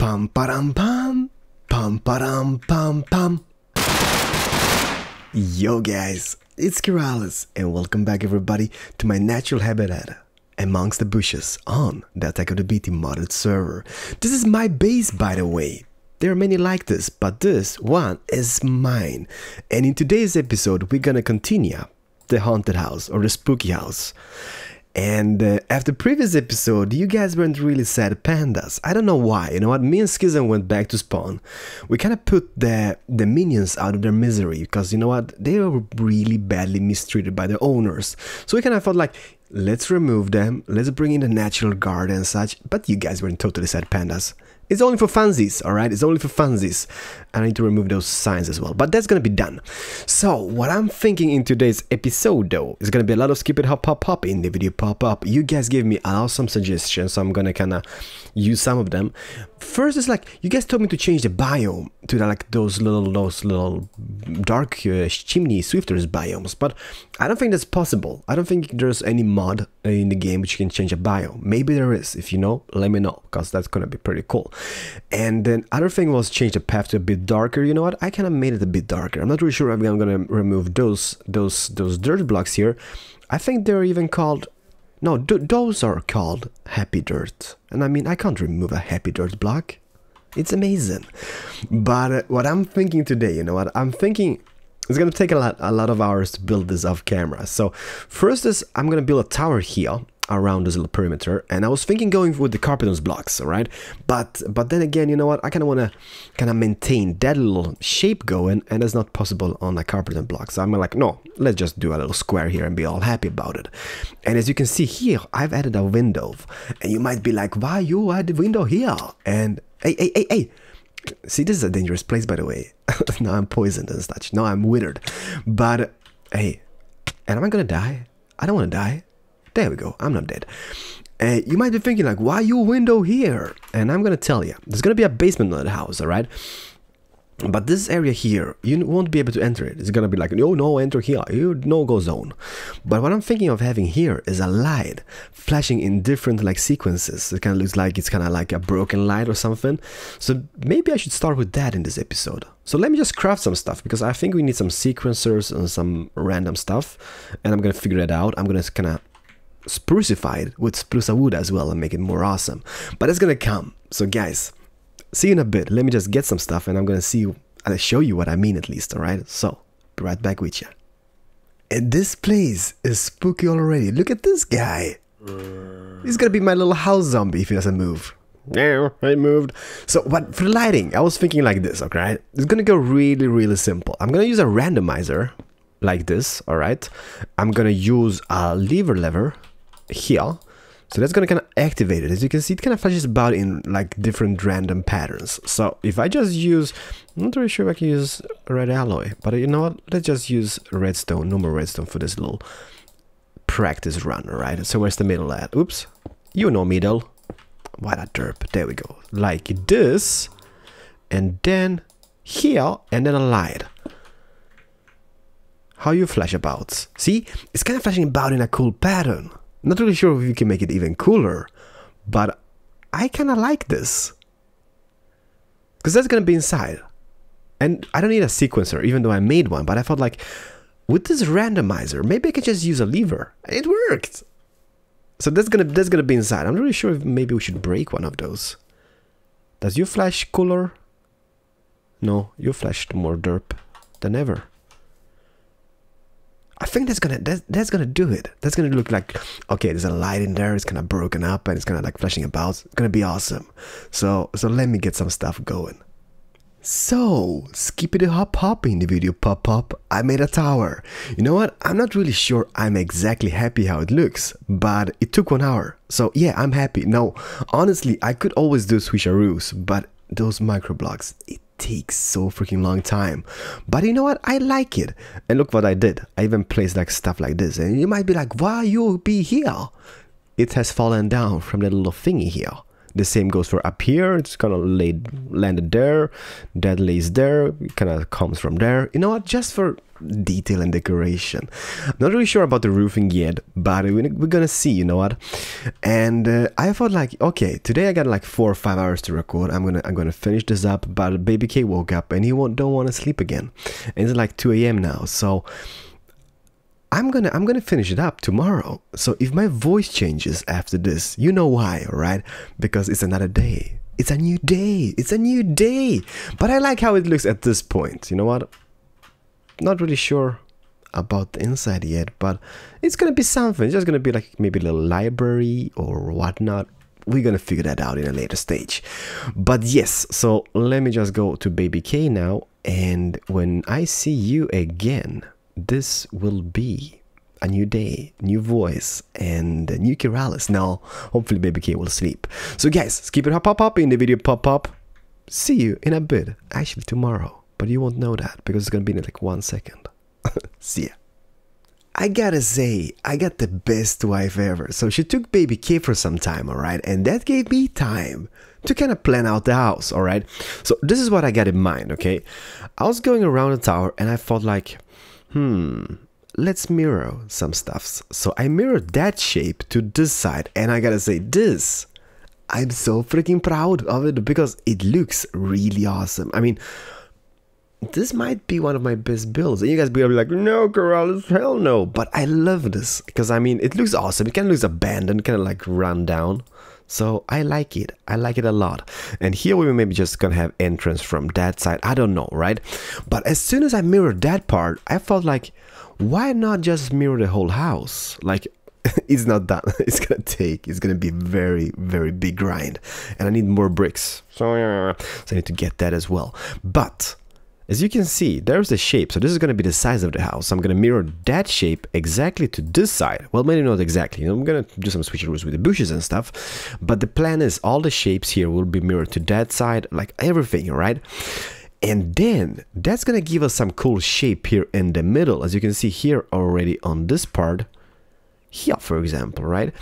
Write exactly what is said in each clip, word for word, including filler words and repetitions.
Pam param pam, pam param pam pam. Yo guys, it's Keralis and welcome back everybody to my natural habitat, amongst the bushes on the Attack of the B-Team modded server. This is my base, by the way. There are many like this, but this one is mine. And in today's episode, we're gonna continue the haunted house or the spooky house. And uh, after previous episode, you guys weren't really sad pandas. I don't know why. You know what? Me and Skyzm went back to spawn. We kind of put the the minions out of their misery because you know what? They were really badly mistreated by their owners. So we kind of thought like, let's remove them. Let's bring in the natural guard and such. But you guys weren't totally sad pandas. It's only for funsies, all right? It's only for funsies. I need to remove those signs as well, but that's gonna be done. So, what I'm thinking in today's episode, though, is gonna be a lot of skip it, hop, hop, hop, in the video pop-up. You guys gave me awesome suggestions, so I'm gonna kinda use some of them. First, it's like, you guys told me to change the biome to the, like those little, those little dark uh, Chimney Swifters biomes, but I don't think that's possible. I don't think there's any mod in the game which you can change a biome. Maybe there is. If you know, let me know, because that's gonna be pretty cool. And then other thing was change the path to a bit darker. You know what? I kind of made it a bit darker. I'm not really sure if I'm gonna remove those those those dirt blocks here. I think they're even called. No, th those are called happy dirt. And I mean, I can't remove a happy dirt block. It's amazing. But uh, what I'm thinking today, you know what? I'm thinking it's gonna take a lot a lot of hours to build this off camera. So first is I'm gonna build a tower here around this little perimeter, and I was thinking going with the Carpenter's Blocks, all right? But but then again, you know what? I kind of want to kind of maintain that little shape going, and that's not possible on a Carpenter's Block. So I'm like, no, let's just do a little square here and be all happy about it. And as you can see here, I've added a window, and you might be like, why you add the window here? And hey, hey, hey, hey. See, this is a dangerous place, by the way. Now I'm poisoned and such. Now I'm withered. But hey, and am I gonna die? I don't want to die. There we go, I'm not dead. Uh, you might be thinking like, why your window here? And I'm gonna tell you, there's gonna be a basement in the house, all right? But this area here, you won't be able to enter it. It's gonna be like, no, no, enter here, you no-go zone. But what I'm thinking of having here is a light flashing in different like sequences. It kind of looks like it's kind of like a broken light or something. So maybe I should start with that in this episode. So let me just craft some stuff, because I think we need some sequencers and some random stuff. And I'm gonna figure it out. I'm gonna kind of sprucified with spruce wood as well and make it more awesome, but it's gonna come. So guys, see you in a bit. Let me just get some stuff and I'm gonna see you, I'll show you what I mean at least, all right? So be right back with you. And this place is spooky already. Look at this guy. He's gonna be my little house zombie if he doesn't move. Yeah, I moved. So what for the lighting, I was thinking like this, okay? It's gonna go really really simple. I'm gonna use a randomizer like this, all right? I'm gonna use a lever lever here, so that's gonna kind of activate it. As you can see, it kind of flashes about in like different random patterns. So if I just use, I'm not really sure if I can use red alloy, but you know what, let's just use redstone, normal redstone for this little practice run, right? So where's the middle at? Oops, you know, middle. What a derp. There we go, like this, and then here, and then a light. How you flash about, see, it's kind of flashing about in a cool pattern. Not really sure if you can make it even cooler, but I kind of like this, because that's going to be inside. And I don't need a sequencer, even though I made one, but I thought like, with this randomizer, maybe I could just use a lever. It worked! So that's going to that's gonna be inside. I'm not really sure if maybe we should break one of those. Does your flash cooler? No, you flashed more derp than ever. I think that's gonna that's, that's gonna do it. That's gonna look like, okay, there's a light in there, it's kind of broken up and it's kind of like flashing about. It's gonna be awesome. So so let me get some stuff going. So skippity hop hop in the video pop up, I made a tower. You know what, I'm not really sure I'm exactly happy how it looks, but it took one hour. So yeah, I'm happy. Now honestly, I could always do swisharoos, but those micro blocks, it takes so freaking long time. But you know what, I like it. And look what I did, I even placed like stuff like this. And you might be like, why you be here? It has fallen down from the little thingy here. The same goes for up here. It's kind of laid landed there. That lays there. It kind of comes from there. You know what? Just for detail and decoration. Not really sure about the roofing yet, but we're gonna see, you know what? And uh, I thought like, okay, today I got like four or five hours to record. I'm gonna I'm gonna finish this up, but Baby K woke up and he won't, don't want to sleep again. And it's like two A M now, so I'm gonna I'm gonna finish it up tomorrow. So if my voice changes after this, you know why, right? Because it's another day. It's a new day. It's a new day. But I like how it looks at this point. You know what? Not really sure about the inside yet, but it's gonna be something. It's just gonna be like maybe a little library or whatnot. We're gonna figure that out in a later stage. But yes, so let me just go to Baby K now, and when I see you again, this will be a new day, new voice, and a new Keralis. Now, hopefully Baby K will sleep. So guys, skip it, hop, hop, hop in the video, pop, pop. See you in a bit, actually tomorrow. But you won't know that because it's gonna be in like one second. See ya. I gotta say, I got the best wife ever. So she took Baby K for some time, alright? And that gave me time to kind of plan out the house, alright? So this is what I got in mind, okay? I was going around the tower and I thought like, hmm, let's mirror some stuffs. So I mirrored that shape to this side, and I gotta say this. I'm so freaking proud of it because it looks really awesome. I mean, this might be one of my best builds, and you guys will be like, no, Keralis, hell no. But I love this because I mean, it looks awesome. It kind of looks abandoned, kind of like run down. So I like it. I like it a lot. And here we maybe just gonna have entrance from that side. I don't know, right? But as soon as I mirrored that part, I felt like, why not just mirror the whole house? Like, it's not done. It's gonna take. It's gonna be very, very big grind, and I need more bricks. So, yeah, so I need to get that as well. But as you can see, there's the shape, so this is going to be the size of the house. I'm going to mirror that shape exactly to this side. Well, maybe not exactly. I'm going to do some switcheroos with the bushes and stuff. But the plan is all the shapes here will be mirrored to that side, like everything, right? And then that's going to give us some cool shape here in the middle. As you can see here already on this part, here, for example, right?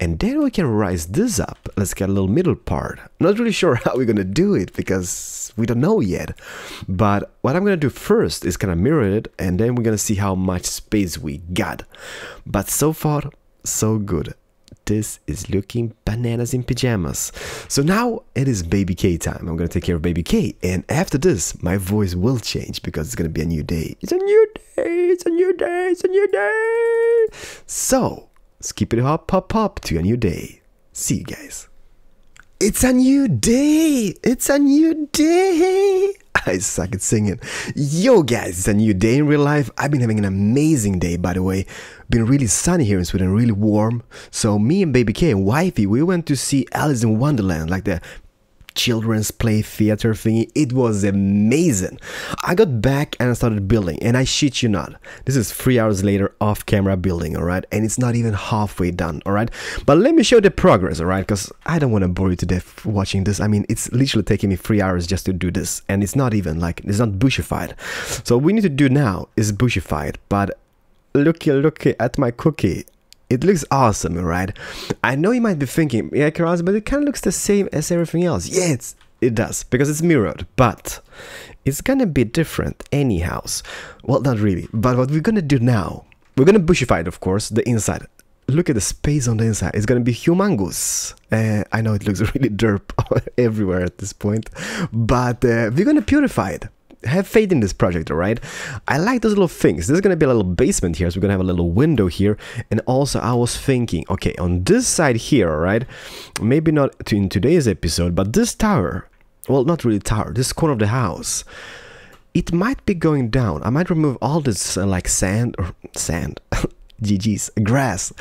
And then we can rise this up. Let's get a little middle part. Not really sure how we're gonna do it because we don't know yet. But what I'm gonna do first is kind of mirror it, and then we're gonna see how much space we got. But so far, so good. This is looking bananas in pajamas. So now it is Baby K time. I'm gonna take care of Baby K, and after this, my voice will change because it's gonna be a new day. It's a new day. It's a new day. It's a new day. So. Skip it, hop, hop, hop to a new day. See you guys. It's a new day. It's a new day. I suck at singing. Yo guys, it's a new day in real life. I've been having an amazing day, by the way. Been really sunny here in Sweden, really warm. So me and Baby K and Wifey, we went to see Alice in Wonderland, like the children's play theater thingy. It was amazing. I got back and I started building, and I shit you not, this is three hours later off camera building, all right? And it's not even halfway done, all right? But let me show the progress, all right? Because I don't want to bore you to death watching this. I mean, it's literally taking me three hours just to do this, and it's not even like, it's not bushified. So what we need to do now is bushify it, but looky, looky at my cookie. It looks awesome, right? I know you might be thinking, yeah, Keralis, but it kind of looks the same as everything else. Yeah, it's, it does, because it's mirrored, but it's gonna be different anyhow. Well, not really, but what we're gonna do now, we're gonna bushify it, of course, the inside. Look at the space on the inside. It's gonna be humongous. Uh, I know it looks really derp everywhere at this point, but uh, we're gonna purify it. Have faith in this project, all right? I like those little things. There's gonna be a little basement here, so we're gonna have a little window here. And also, I was thinking, okay, on this side here, all right, maybe not in today's episode, but this tower, well, not really tower, this corner of the house, it might be going down. I might remove all this uh, like sand or sand, G G's, grass,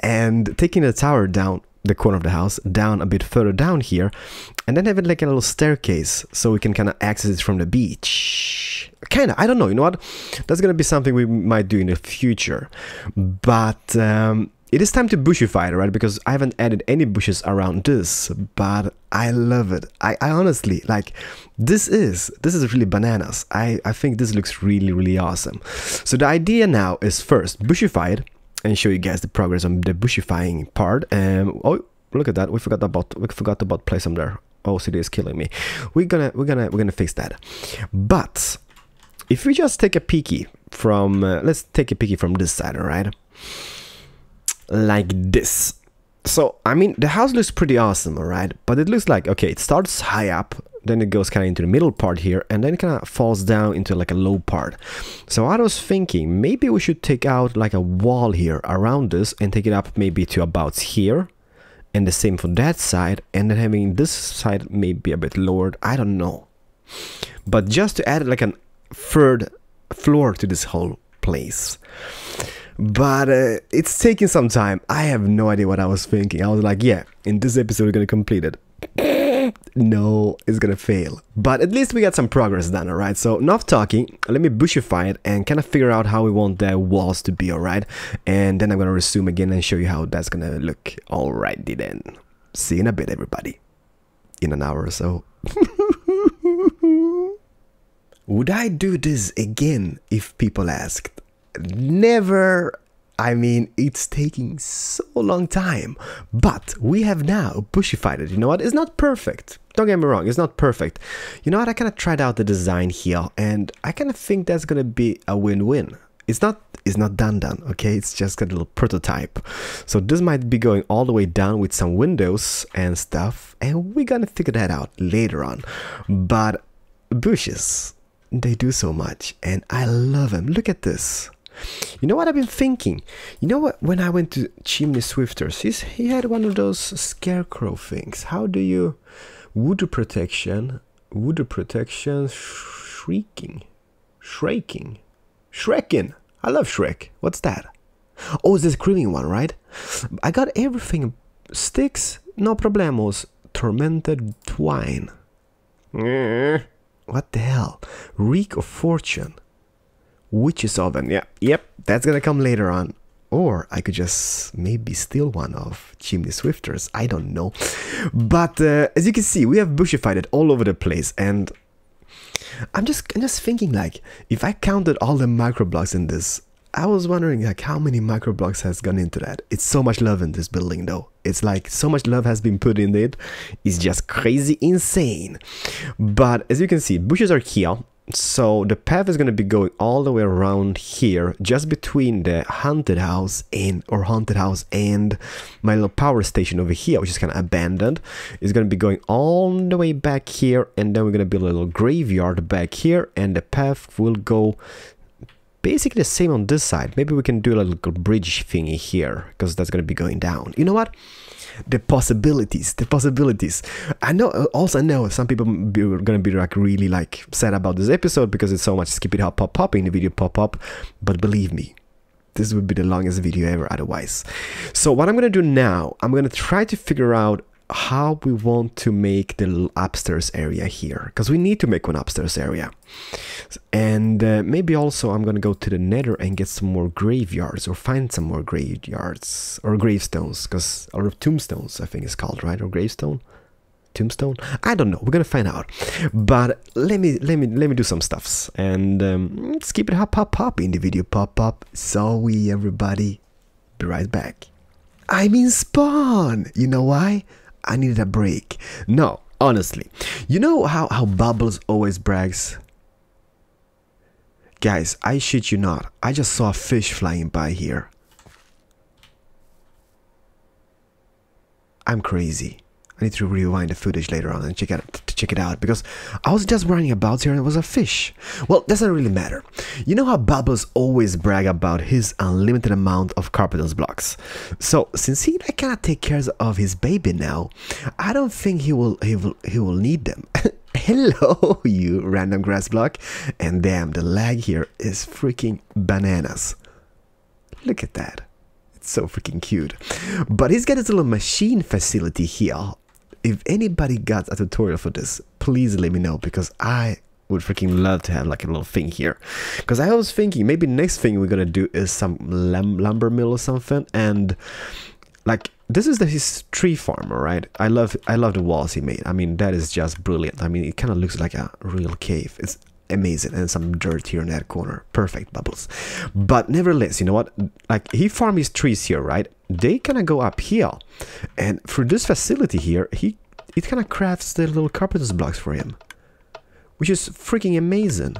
and taking the tower down, the corner of the house, down a bit further down here, and then have it like a little staircase so we can kind of access it from the beach. Kind of, I don't know, you know what? That's going to be something we might do in the future. But um, it is time to bushify it, right? Because I haven't added any bushes around this, but I love it. I, I honestly, like, this is, this is really bananas. I, I think this looks really, really awesome. So the idea now is first, bushify it, and show you guys the progress on the bushifying part. Um, oh, Look at that, we forgot about we forgot about place them there. O C D is killing me. We're gonna we're gonna we're gonna fix that. But if we just take a peeky from uh, let's take a peeky from this side, all right? Like this. So I mean, the house looks pretty awesome, all right? But it looks like, okay, it starts high up, then it goes kind of into the middle part here, and then it kind of falls down into like a low part. So I was thinking maybe we should take out like a wall here around this and take it up maybe to about here. And the same for that side, and then having this side maybe a bit lowered, I don't know. But just to add like a third floor to this whole place. But uh, it's taking some time. I have no idea what I was thinking. I was like, yeah, in this episode we're gonna complete it. No, it's gonna fail. But at least we got some progress done, alright? So enough talking, let me bushify it and kind of figure out how we want the walls to be, alright? And then I'm gonna resume again and show you how that's gonna look. Alrighty then. See you in a bit, everybody. In an hour or so. Would I do this again if people asked? Never. I mean, it's taking so long time, but we have now bushified it. You know what? It's not perfect. Don't get me wrong. It's not perfect. You know what? I kind of tried out the design here, and I kind of think that's going to be a win-win. It's not It's not done done, okay? It's just a little prototype. So this might be going all the way down with some windows and stuff, and we're going to figure that out later on. But bushes, they do so much, and I love them. Look at this. You know what I've been thinking? You know what? When I went to Chimney Swifters, he's, he had one of those scarecrow things. How do you... Voodoo protection. Voodoo protection. Shrieking. Shreking. Shrekin. I love Shrek. What's that? Oh, it's the screaming one, right? I got everything. Sticks. No problemos. Tormented twine. What the hell? Reek of fortune. Witch's oven, yeah, yep, that's gonna come later on. Or I could just maybe steal one of Chimney Swifters, I don't know. But uh, as you can see, we have bushified it all over the place, and I'm just, I'm just thinking, like, if I counted all the microblocks in this, I was wondering, like, how many microblocks has gone into that? It's so much love in this building, though. It's like so much love has been put in it. It's just crazy insane. But as you can see, bushes are here. So the path is going to be going all the way around here, just between the haunted house and or haunted house and my little power station over here, which is kind of abandoned. It's going to be going all the way back here, and then we're going to build a little graveyard back here, and the path will go basically the same on this side. Maybe we can do a little bridge thingy here, because that's going to be going down. You know what? The possibilities, the possibilities. I know, also I know some people are gonna be like really like sad about this episode because it's so much skip it hop pop pop in the video pop up, but believe me, this would be the longest video ever otherwise. So what I'm gonna do now, I'm gonna try to figure out how we want to make the little upstairs area here, because we need to make one upstairs area. And uh, maybe also I'm gonna go to the nether and get some more graveyards, or find some more graveyards or gravestones, because or tombstones I think it's called, right? Or gravestone, tombstone, I don't know, we're gonna find out. But let me let me let me do some stuffs, and um, let's keep it hop hop hop in the video pop up. So we everybody be right back. I'm in spawn. You know why? I needed a break. No, honestly. You know how, how Bubbles always brags? Guys, I shit you not. I just saw a fish flying by here. I'm crazy. I need to rewind the footage later on and check it, to check it out, because I was just running about here and it was a fish. Well, doesn't really matter. You know how Bubbles always brag about his unlimited amount of Carpenter's blocks. So since he like, cannot take care of his baby now, I don't think he will he will he will need them. Hello, you random grass block. And damn, the lag here is freaking bananas. Look at that. It's so freaking cute. But he's got his little machine facility here. If anybody got a tutorial for this, please let me know, because I would freaking love to have like a little thing here. Because I was thinking maybe next thing we're gonna do is some lumber mill or something, and like this is the, his tree farm, right? I love I love the walls he made. I mean, that is just brilliant. I mean, it kind of looks like a real cave. It's amazing, and some dirt here in that corner. Perfect, Bubbles. But nevertheless, you know what? Like he farmed his trees here, right? they kind of go up here, and through this facility here, he it kind of crafts the little Carpenter's blocks for him, which is freaking amazing.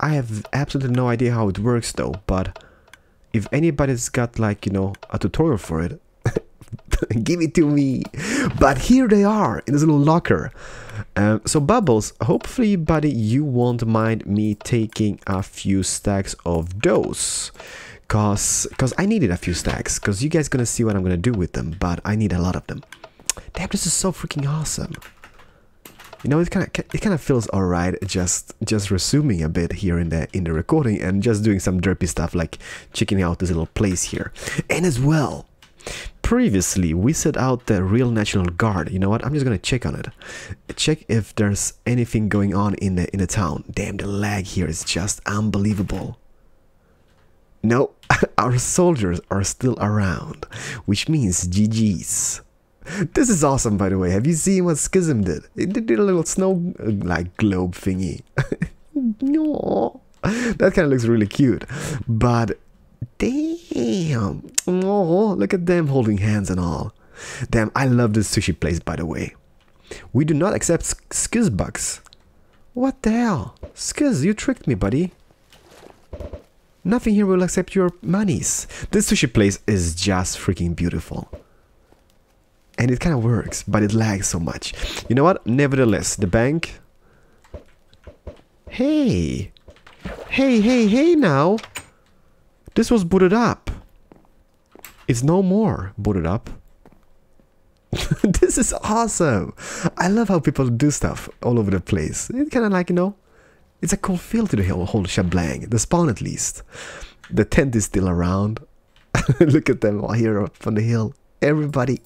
I have absolutely no idea how it works though, but if anybody's got, like, you know, a tutorial for it, give it to me. But here they are in this little locker. Um, so Bubbles, hopefully, buddy, you won't mind me taking a few stacks of those, cause cause I needed a few stacks, cause you guys gonna see what I'm gonna do with them, but I need a lot of them. Damn, this is so freaking awesome. You know, it kind of it kind of feels alright just just resuming a bit here in the in the recording and just doing some derpy stuff like checking out this little place here. And as well, previously we set out the real National Guard. You know what? I'm just gonna check on it, check if there's anything going on in the in the town. Damn, the lag here is just unbelievable. No, our soldiers are still around, which means G Gs. This is awesome, by the way. Have you seen what Skyzm did? It did a little snow, like, globe thingy. No, that kind of looks really cute. But damn, oh, look at them holding hands and all. Damn, I love this sushi place, by the way. We do not accept Skyzbucks. What the hell, Skyz? You tricked me, buddy. Nothing here will accept your monies. This sushi place is just freaking beautiful. And it kind of works, but it lags so much. You know what? Nevertheless, the bank... Hey! Hey, hey, hey now! This was booted up. It's no more booted up. This is awesome! I love how people do stuff all over the place. It's kind of like, you know, it's a cool feel to the whole shablang. The spawn, at least. The tent is still around. Look at them all here up on the hill. Everybody.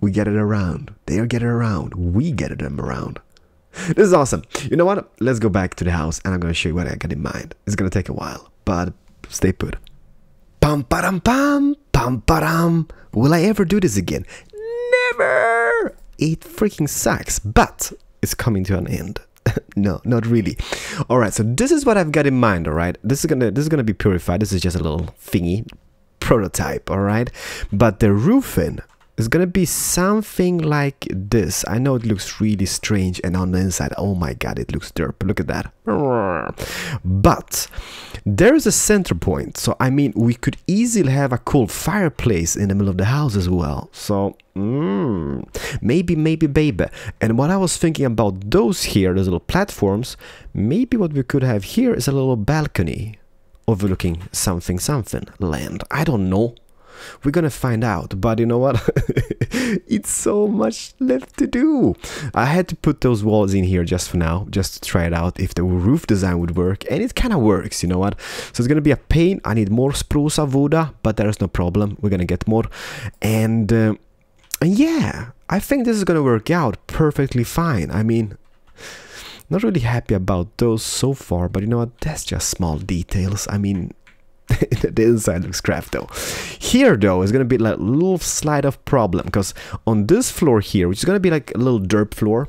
We get it around. They are getting around. We get them around. This is awesome. You know what? Let's go back to the house and I'm going to show you what I got in mind. It's going to take a while, but stay put. Pam, pam, pam, pam, pam. Will I ever do this again? Never. It freaking sucks, but it's coming to an end. No, not really. All right. So this is what I've got in mind. All right. This is going to, this is going to be purified. This is just a little thingy prototype. All right. But the roofing, it's gonna be something like this. I know it looks really strange, and on the inside, oh my god, it looks derp. Look at that. But there is a center point, so I mean, we could easily have a cool fireplace in the middle of the house as well. So mm, maybe, maybe, baby. And what I was thinking about those here, those little platforms, maybe what we could have here is a little balcony overlooking something, something land. I don't know. We're gonna find out, but you know what? It's so much left to do. I had to put those walls in here just for now, just to try it out if the roof design would work, and it kind of works, you know what? So it's gonna be a pain. I need more spruce avoda, but there's no problem. We're gonna get more, and uh, yeah, I think this is gonna work out perfectly fine. I mean, not really happy about those so far, but you know what? That's just small details. I mean. The inside looks crap though. Here though is gonna be like a little slide of problem, because on this floor here, which is gonna be like a little derp floor,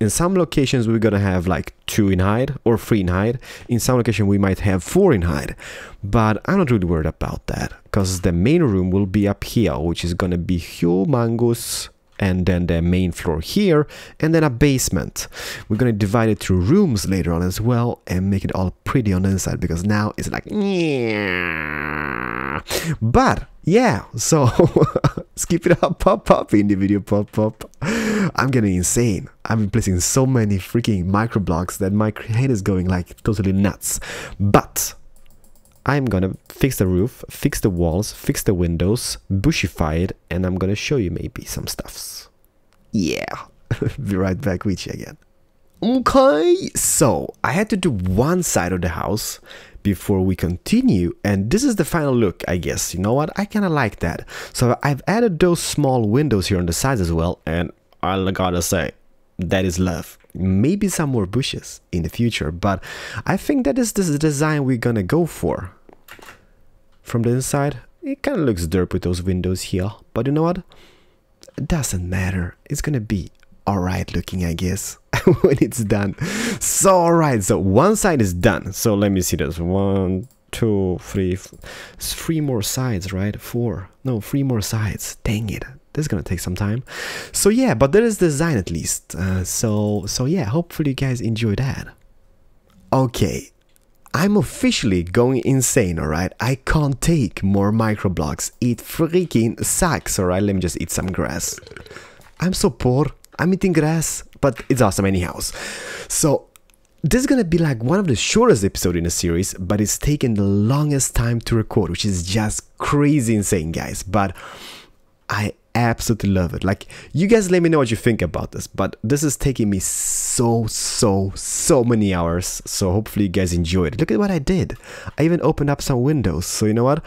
in some locations we're gonna have like two in height or three in height. In some location we might have four in height, but I'm not really worried about that, because the main room will be up here, which is gonna be humongous, and then the main floor here, and then a basement. We're gonna divide it through rooms later on as well and make it all pretty on the inside, because now it's like yeah. But yeah, so skip it up, pop pop in the video, pop pop. I'm getting insane. I've been placing so many freaking micro blocks that my head is going like totally nuts. But I'm gonna fix the roof, fix the walls, fix the windows, bushify it, and I'm gonna show you maybe some stuffs. Yeah, be right back with you again. Okay, so I had to do one side of the house before we continue, and this is the final look, I guess. You know what? I kinda like that. So I've added those small windows here on the sides as well, and I gotta say, that is love. Maybe some more bushes in the future, but I think that is the design we're gonna go for. From the inside, it kind of looks derp with those windows here, but you know what? It doesn't matter. It's gonna be alright looking, I guess, when it's done. So alright, so one side is done. So let me see this. One, two, three, three more sides, right? Four, no, three more sides. Dang it, that's gonna take some time. So yeah, but there is design at least. Uh, so so yeah, hopefully you guys enjoy that. Okay, I'm officially going insane, alright? I can't take more microblocks. It freaking sucks, alright? Let me just eat some grass. I'm so poor. I'm eating grass, but it's awesome anyhow. So this is gonna be like one of the shortest episodes in the series, but it's taken the longest time to record, which is just crazy insane, guys. But I absolutely love it. Like, you guys let me know what you think about this, but this is taking me so, so, so many hours. So hopefully you guys enjoyed it. Look at what I did. I even opened up some windows. So you know what?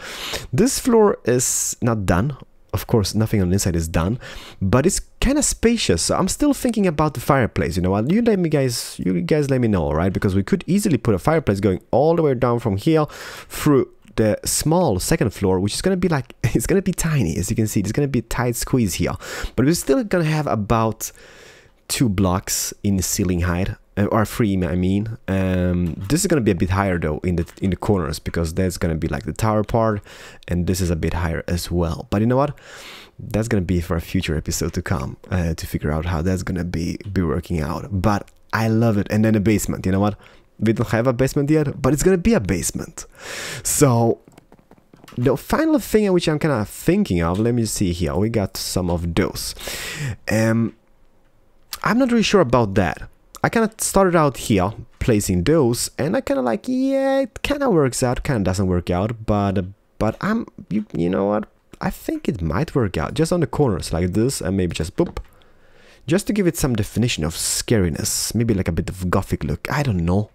This floor is not done. Of course, nothing on the inside is done, but it's kind of spacious. So I'm still thinking about the fireplace. You know what? You let me guys, you guys let me know, all right? Because we could easily put a fireplace going all the way down from here through the small second floor, which is going to be like, it's going to be tiny. As you can see, it's going to be a tight squeeze here, but we're still going to have about two blocks in the ceiling height, or three, I mean. Um, this is going to be a bit higher though in the in the corners, because that's going to be like the tower part, and this is a bit higher as well. But you know what? That's going to be for a future episode to come, uh, to figure out how that's going to be be working out. But I love it. And then the basement, you know what? We don't have a basement yet, but it's going to be a basement. So the final thing which I'm kind of thinking of, let me see here. We got some of those. Um, I'm not really sure about that. I kind of started out here placing those, and I kind of like, yeah, it kind of works out, kind of doesn't work out, but but I'm, you, you know what, I think it might work out just on the corners like this, and maybe just boop, just to give it some definition of scariness, maybe like a bit of gothic look. I don't know.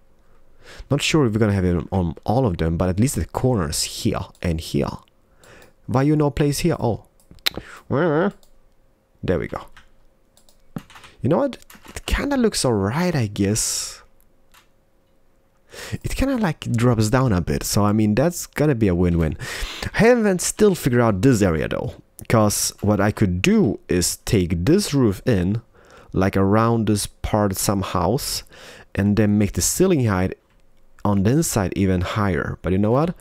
Not sure if we're gonna have it on all of them, but at least the corners here and here. Why you no place here? Oh, there we go. You know what? It kind of looks alright, I guess. It kind of like drops down a bit, so I mean that's gonna be a win-win. I haven't still figured out this area though, because what I could do is take this roof in, like around this part some house, and then make the ceiling height on the inside even higher. But you know what?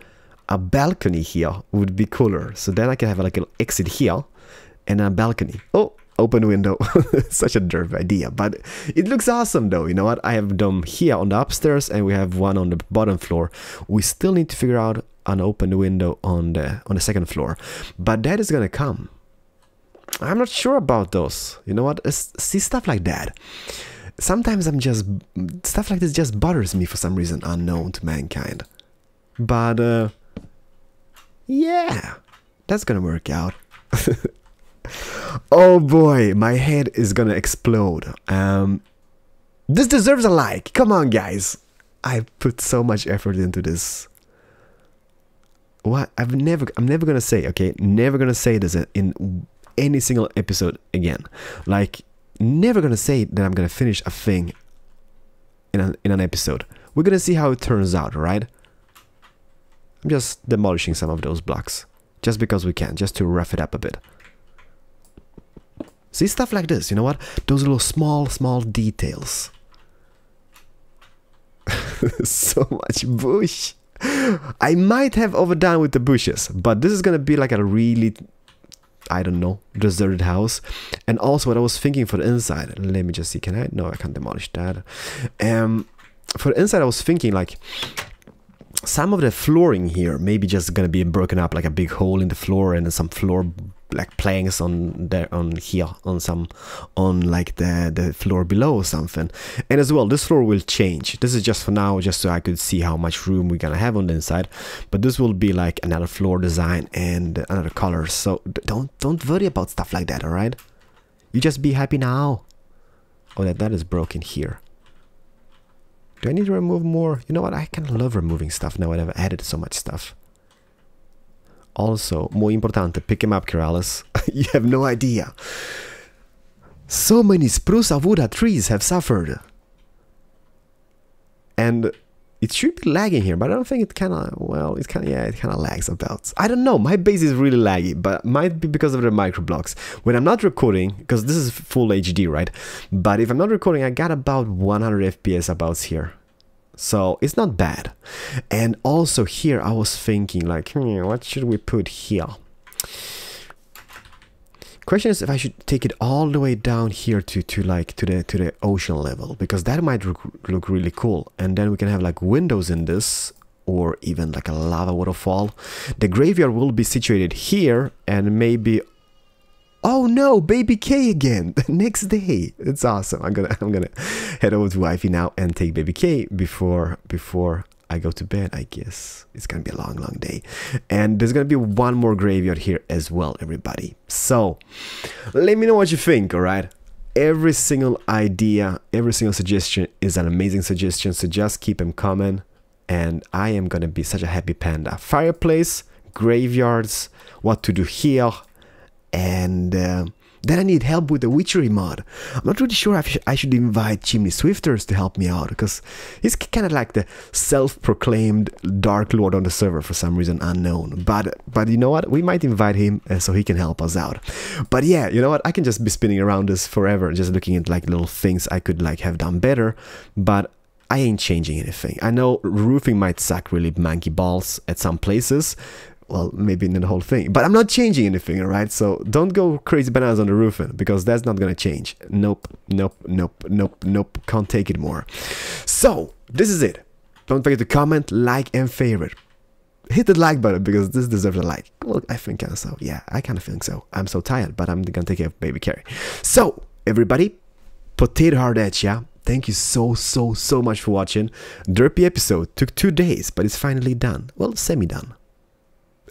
A balcony here would be cooler, so then I can have like an exit here and a balcony. Oh. Open window. Such a derp idea, but it looks awesome though. You know what? I have them here on the upstairs, and we have one on the bottom floor. We still need to figure out an open window on the on the second floor, but that is gonna come. I'm not sure about those. You know what? It's, see, stuff like that. Sometimes I'm just stuff like this just bothers me for some reason unknown to mankind. But uh, yeah, that's gonna work out. Oh boy, my head is gonna explode. Um, this deserves a like. Come on, guys. I put so much effort into this. What? I've never, I'm never gonna say, okay? Never gonna say this in any single episode again. Like, never gonna say that I'm gonna finish a thing in an, in an episode. We're gonna see how it turns out, right? I'm just demolishing some of those blocks. Just because we can, just to rough it up a bit. See, stuff like this, you know what? Those little small, small details. So much bush. I might have overdone with the bushes, but this is gonna be like a really, I don't know, deserted house. And also what I was thinking for the inside, let me just see, can I? No, I can't demolish that. Um, for the inside, I was thinking like, some of the flooring here maybe just gonna be broken up like a big hole in the floor, and then some floor like planks on there, on here, on some, on like the the floor below or something. And as well, this floor will change. This is just for now, just so I could see how much room we're gonna have on the inside. But this will be like another floor design and another color. So don't don't worry about stuff like that. All right, you just be happy now. Oh, that that is broken here. Do I need to remove more? You know what? I kind of love removing stuff now. I have added so much stuff. Also, more importante, pick him up, Keralis. You have no idea. So many spruce avuda trees have suffered. And it should be lagging here, but I don't think it kind of, well, it kind of, yeah, it kind of lags about. I don't know, my base is really laggy, but it might be because of the microblocks. When I'm not recording, because this is full H D, right? But if I'm not recording, I got about one hundred F P S abouts here. So it's not bad. And also here I was thinking like, hmm, what should we put here? Question is if I should take it all the way down here to, to like to the to the ocean level, because that might look really cool. And then we can have like windows in this, or even like a lava waterfall. The graveyard will be situated here, and maybe, oh no, Baby K again the next day. It's awesome. I'm gonna I'm gonna head over to Wifey now and take Baby K before before I go to bed, I guess. It's gonna be a long, long day. And there's gonna be one more graveyard here as well, everybody. So let me know what you think, alright? Every single idea, every single suggestion is an amazing suggestion, so just keep them coming. And I am gonna be such a happy panda. Fireplace, graveyards, what to do here, and uh, then I need help with the witchery mod. I'm not really sure if I should invite Chimney Swifters to help me out, because he's kind of like the self-proclaimed Dark Lord on the server for some reason unknown. But but you know what? We might invite him uh, so he can help us out. But yeah, you know what? I can just be spinning around this forever, just looking at like little things I could like have done better. But I ain't changing anything. I know roofing might suck really monkey balls at some places. Well, maybe not the whole thing, but I'm not changing anything, alright? So don't go crazy bananas on the roofing, because that's not gonna change. Nope, nope, nope, nope, nope, can't take it more. So, this is it. Don't forget to comment, like, and favorite. Hit the like button, because this deserves a like. Well, I think kinda so, yeah, I kinda think so. I'm so tired, but I'm gonna take care of Baby K. So, everybody, potato hard at ya. Thank you so, so, so much for watching. Derpy episode took two days, but it's finally done. Well, semi-done.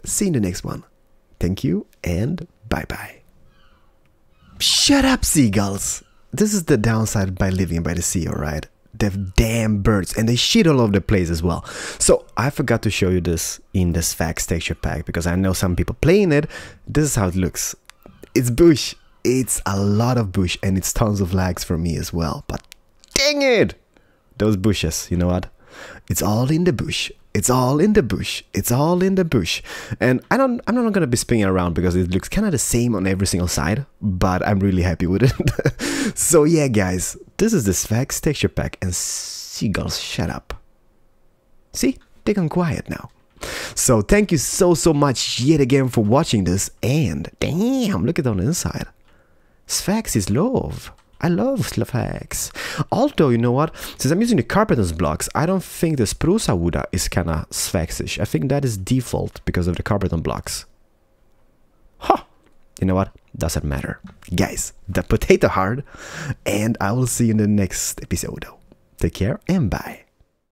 See you in the next one. Thank you and bye-bye. Shut up, seagulls! This is the downside by living by the sea, alright? The damn birds, and they shit all over the place as well. So, I forgot to show you this in the Sphax texture pack, because I know some people playing it. This is how it looks. It's bush. It's a lot of bush, and it's tons of lags for me as well. But dang it! Those bushes, you know what? It's all in the bush. It's all in the bush. It's all in the bush. And I don't, I'm not gonna be spinning around, because it looks kind of the same on every single side, but I'm really happy with it. So yeah, guys, this is the Sphax texture pack, and seagulls, shut up. See, they gone quiet now. So thank you so, so much yet again for watching this, and damn, look at it on the inside. Sphax is love. I love Sphax. Although, you know what? Since I'm using the Carpenter's Blocks, I don't think the Spruce Awuda is kind of Sphaxish. I think that is default because of the Carpenter's Blocks. Huh. You know what? Doesn't matter. Guys, the potato hard. And I will see you in the next episode. Take care and bye.